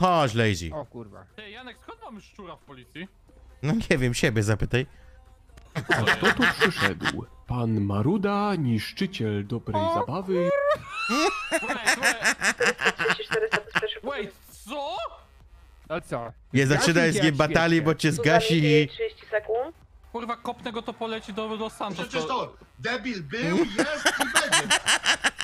Chodź, Lazy. O kurwa. Ej, Janek, skąd mamy szczura w policji? No nie wiem, siebie zapytaj. A kto tu przyszedł? Pan Maruda, niszczyciel dobrej zabawy. Wait, co? No co? Nie zaczynaj z nim batalii, bo cię zgasi i... 30 sekund. Kurwa, kopnę go, to poleci do Los Santos. Przecież to debil był, jest i będzie.